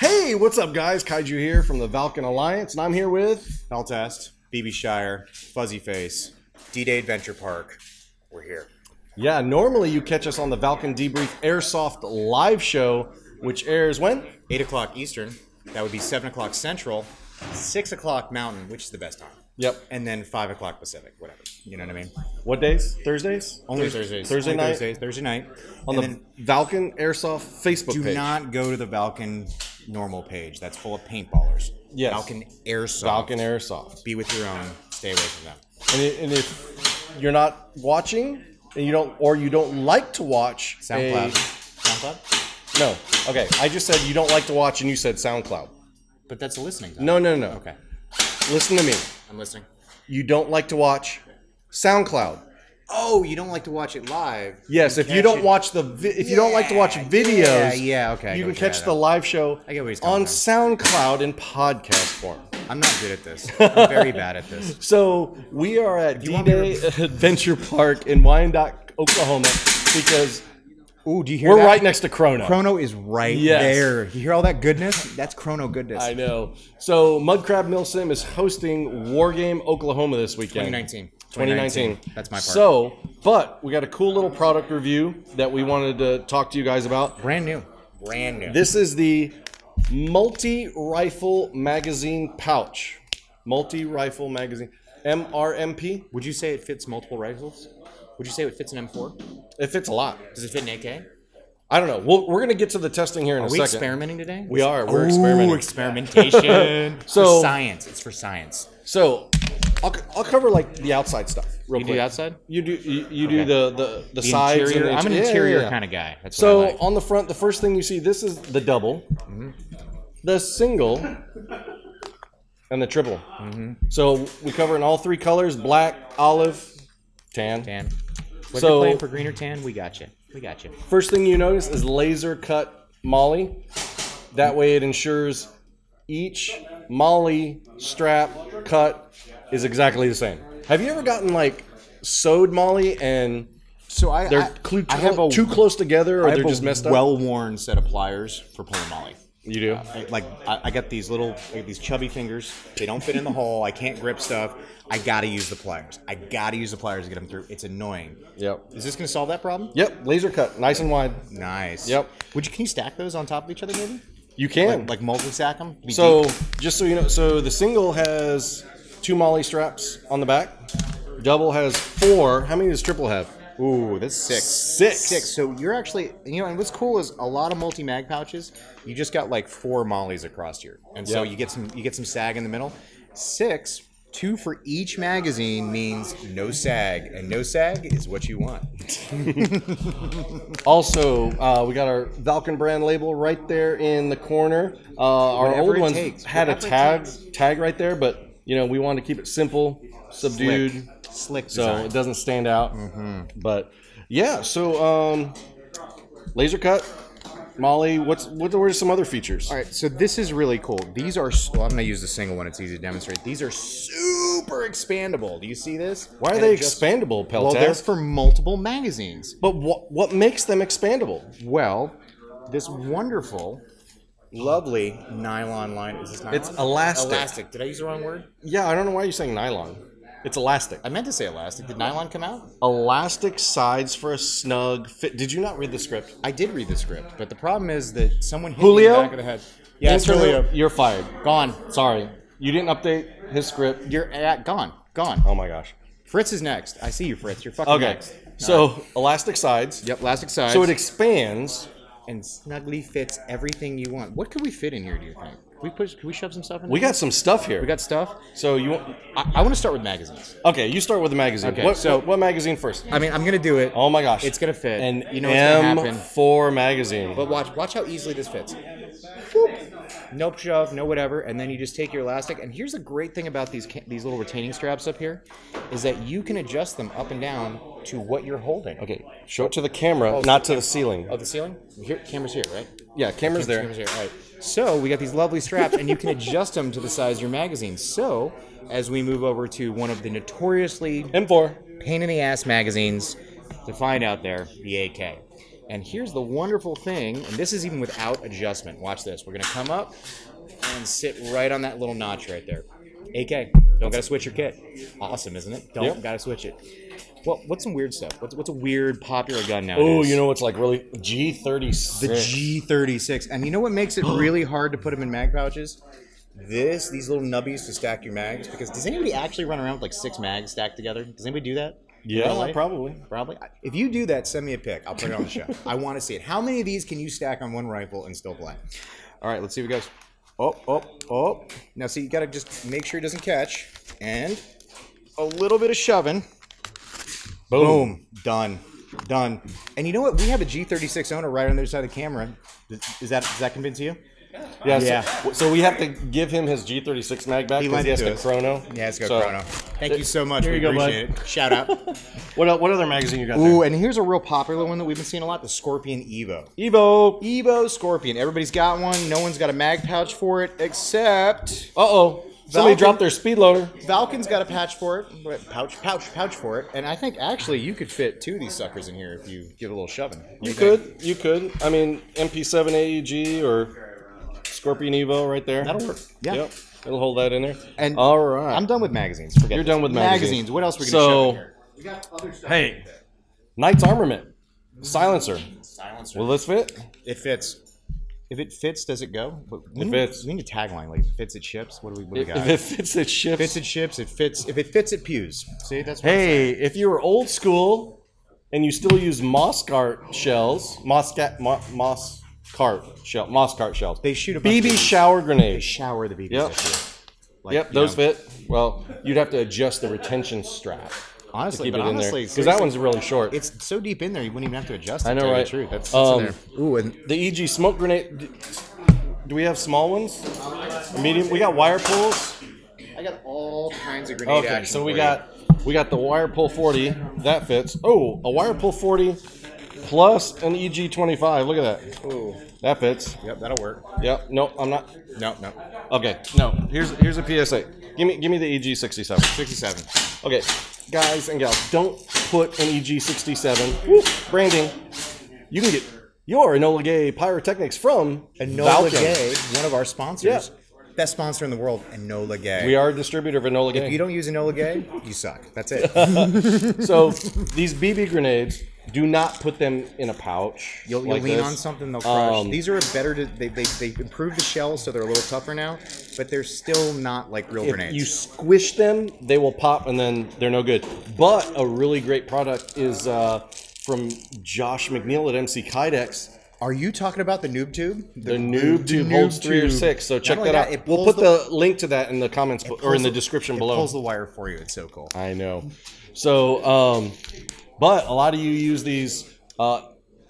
Hey, what's up, guys? Kaiju here from the Valken Alliance, and I'm here with Peltast, BB Shire, Fuzzy Face, D-Day Adventure Park. We're here. Yeah, normally you catch us on the Valken Debrief Airsoft live show, which airs when? 8 o'clock Eastern. That would be 7 o'clock Central, 6 o'clock Mountain, which is the best time. Yep. And then 5 o'clock Pacific, whatever. You know what I mean? What days? Thursdays? Only Thursdays. Thursday night? Thursday night. On the Valken Airsoft Facebook page. Do not go to the Valken normal page. That's full of paintballers. Yes. Valken Airsoft. Valken Airsoft. Be with your own. Stay away from them. And if you're not watching, and you don't, or you don't like to watch SoundCloud. SoundCloud? No. Okay. I just said you don't like to watch, and you said SoundCloud. But that's a listening time. No, no, no. Okay. Listen to me. I'm listening. You don't like to watch SoundCloud. Oh, you don't like to watch it live. Yes, if you don't watch the if you don't like to watch videos, okay, you can catch the live show on SoundCloud in podcast form. I'm not good at this. I'm very bad at this. So we are at D-Day Adventure Park in Wyandotte, Oklahoma, because ooh, do you hear that? We're right next to Chrono. Chrono is right there. You hear all that goodness? That's Chrono goodness. I know. So Mud Crab Milsim is hosting Wargame Oklahoma this weekend. 2019. That's my part. So, but we got a cool little product review that we wanted to talk to you guys about. Brand new. Brand new. This is the multi-rifle magazine pouch. Multi-rifle magazine. MRMP. Would you say it fits multiple rifles? Would you say it fits an M4? It fits a lot. Does it fit an AK? I don't know. We're going to get to the testing here in a second. Are we experimenting today? We are. We're experimenting. Ooh, experimentation. For science. It's for science. So, I'll cover like the outside stuff real quick. You do the outside? You do the sides. Interior. I'm an interior kind of guy. That's what I like. On the front, the first thing you see, this is the double, the single, and the triple. So, we cover in all three colors, black, olive, tan. Whether you're playing for green or tan, we got you. We got you. First thing you notice is laser cut molly. That way it ensures each molly strap cut is exactly the same. Have you ever gotten like sewed molly and they're too close together, or they're just messed up? I have a well-worn set of pliers for pulling molly. You do? Like I got these little, like these chubby fingers. They don't fit in the hole. I can't grip stuff. I gotta use the pliers. I gotta use the pliers to get them through. It's annoying. Yep. Is this gonna solve that problem? Yep. Laser cut, nice and wide. Nice. Yep. Can you stack those on top of each other, maybe? You can. Like multi-stack them. So just so you know, so the single has 2 molly straps on the back. Double has 4. How many does triple have? Ooh, that's 6. Six. So you're actually, you know, and what's cool is a lot of multi-mag pouches, you just got like 4 mollies across here. And so you get some sag in the middle. 6, 2 for each magazine means no sag, and no sag is what you want. Also, we got our Valken brand label right there in the corner. Our old ones had a tag right there, but you know, we wanted to keep it simple, subdued. Slick design. So it doesn't stand out. But yeah, so laser cut molly. What are some other features? All right, so this is really cool. These are I'm gonna use the single one, it's easy to demonstrate. These are super expandable. Do you see this? Why are they expandable, Peltast? Well, they're for multiple magazines. But what makes them expandable? Well, this wonderful lovely nylon line. Is this nylon? It's elastic. Elastic. Did I use the wrong word? Yeah, I don't know why you're saying nylon. It's elastic. I meant to say elastic. Did nylon come out? Elastic sides for a snug fit. Did you not read the script? I did read the script, but the problem is that someone hit me in the back of the head. Yes, Julio. You're fired. Gone. Sorry. You didn't update his script. You're gone. Gone. Oh my gosh. Fritz is next. I see you, Fritz. You're fucking next. So elastic sides. Yep, elastic sides. So it expands and snugly fits everything you want. What could we fit in here, do you think? Can we shove some stuff in? We got some stuff here. We got stuff. So you want, I want to start with magazines. Okay, you start with the magazine. Okay. So what magazine first? I mean, I'm gonna do it. Oh my gosh, it's gonna fit. And you know what's gonna happen? M4 magazine. But watch how easily this fits. Whoop. No shove, no whatever, and then you just take your elastic. And here's the great thing about these little retaining straps up here, is that you can adjust them up and down to what you're holding. Okay, show it to the camera, not to the ceiling. Oh, the ceiling? Here, camera's here, right? Yeah, camera's there. Camera's here, all right. So we got these lovely straps, and you can adjust them to the size of your magazine. So as we move over to one of the notoriously M4 pain in the ass magazines to find out there, the AK. And here's the wonderful thing, and this is even without adjustment. Watch this. We're going to come up and sit right on that little notch right there. AK, don't got to switch your kit. Awesome, isn't it? Don't got to switch it. Well, what's some weird stuff? What's a weird popular gun nowadays? Oh, you know what's like really G36. The G36. And you know what makes it really hard to put them in mag pouches? These little nubbies to stack your mags. Because does anybody actually run around with like 6 mags stacked together? Does anybody do that? Yeah, probably. If you do that, send me a pic. I'll put it on the show. I want to see it. How many of these can you stack on one rifle and still play? All right, let's see what goes. Oh, oh, oh. Now, see, you got to just make sure it doesn't catch. And a little bit of shoving. Boom. Done. Done. And you know what? We have a G36 owner right on the other side of the camera. Does that convince you? Yeah. So we have to give him his G36 mag back because he has to Chrono. Yeah, let's go Chrono. Thank you so much. We appreciate it. Shout out. What other magazine you got there? Ooh, and here's a real popular one that we've been seeing a lot, the Scorpion Evo. Evo Scorpion. Everybody's got one. No one's got a mag pouch for it except... Uh-oh. Somebody dropped their speed loader. Valken's got a pouch for it. Pouch for it. And I think actually you could fit 2 of these suckers in here if you give a little shoving. You could. I mean, MP7 AEG or... Scorpion Evo right there. That'll work. Yeah. Yep. It'll hold that in there. And all right. I'm done with magazines. You're done with magazines. What else are we going to show in here? We got other stuff. Hey, Knight's Armament. Silencer. Will this fit? It fits. If it fits, does it go? It fits. We need a tagline. Like, if it fits, it ships. What do we got? If it fits, it ships. If it fits, it ships. It fits. If it fits, it pews. See, that's what I'm saying. If you were old school and you still use Mosscart shells, Mosscart shells. They shoot a BB shower grenade. They shower the BBs. Yep, those fit. Well, you'd have to adjust the retention strap. Honestly, because that one's really short. It's so deep in there, you wouldn't even have to adjust it. I know, right? True. That's in there. Ooh, and the EG smoke grenade. Do we have small ones? Medium. We got wire pulls. I got all kinds of grenade action. Okay, so we got the wire pull 40. That fits. Oh, a wire pull 40. Plus an EG25. Look at that. Ooh. That fits. Yep, that'll work. Yep. No, I'm not. No. Okay. No. Here's a PSA. Give me the EG67. 67. Okay, guys and gals, don't put an EG67. Whoop, branding. You can get your Enola Gay Pyrotechnics from Enola Gay, one of our sponsors. Yeah. Best sponsor in the world, Enola Gay. We are a distributor of Enola Gay. If you don't use Enola Gay, you suck. That's it. So these BB grenades. Do not put them in a pouch. You'll lean on something, they'll crush. These are better. They improved the shells, so they're a little tougher now, but they're still not like real grenades. If you squish them, they will pop, and then they're no good. But a really great product is from Josh McNeil at MC Kydex. Are you talking about the noob tube? The noob tube holds 3 or 6, so check that out. We'll put the link to that in the comments or in the description below. It pulls the wire for you. It's so cool. I know. So, but a lot of you use these. No,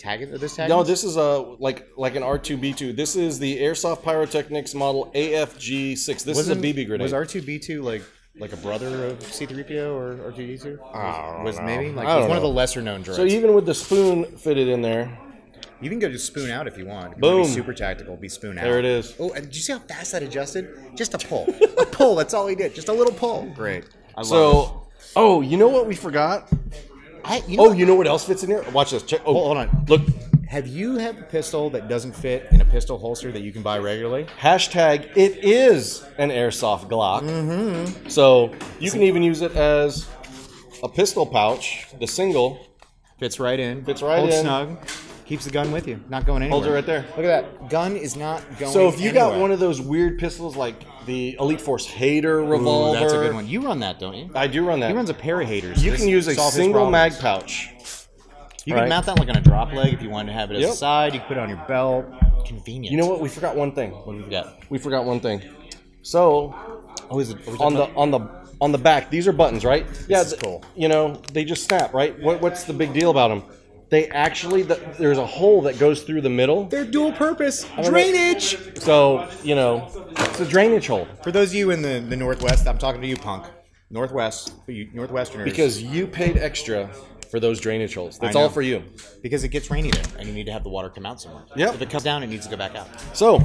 this is like an R2B2. This is the Airsoft Pyrotechnics Model AFG-6. This is a BB grenade. Was R2B2 like a brother of C3PO or R2D2? I don't know. One of the lesser known droids. So even with the spoon fitted in there. You can go just spoon out if you want. If you want to be super tactical, be spoon out. There it is. Oh, and did you see how fast that adjusted? Just a pull. A pull, that's all he did. Just a little pull. Great. I love it. Oh, you know what we forgot? You know what else fits in here? Watch this. Check. Oh, hold on. Look. Have a pistol that doesn't fit in a pistol holster that you can buy regularly? Hashtag it is an airsoft Glock. Mm-hmm. So you can even use it as a pistol pouch. The single fits right in. Holds snug. Keeps the gun with you. Not going anywhere. Holds it right there. Look at that. Gun is not going anywhere. So if you got one of those weird pistols like the Elite Force Hater revolver. Ooh, that's a good one. You run that, don't you? I do run that. He runs a pair of Haters. You can use a single mag pouch. You can mount that like on a drop leg if you wanted to have it as a side. You can put it on your belt. Convenient. You know what? We forgot one thing. What did we forget? We forgot one thing. So on the back, these are buttons, right? Yeah, that's cool. You know, they just snap, right? What's the big deal about them? They actually, there's a hole that goes through the middle. They're dual purpose. Drainage. So, you know, it's a drainage hole. For those of you in the Northwest, I'm talking to you, punk. Northwesterners. Because you paid extra for those drainage holes. That's all for you. Because it gets rainy there, and you need to have the water come out somewhere. Yep. If it comes down, it needs to go back out. So,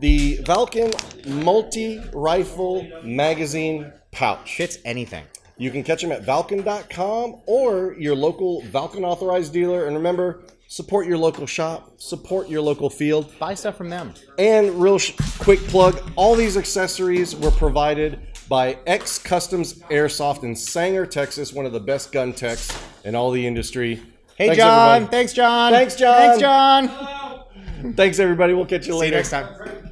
the Valken multi-rifle magazine pouch. Fits anything. You can catch them at Valken.com or your local Valken authorized dealer. And remember, Support your local shop. Support your local field. Buy stuff from them. And real quick plug, all these accessories were provided by X Customs Airsoft in Sanger, Texas, one of the best gun techs in all the industry. Hey, thanks, John. Everybody. Thanks, John. Thanks, John. Thanks, John. Thanks, everybody. We'll catch you later. See you next time.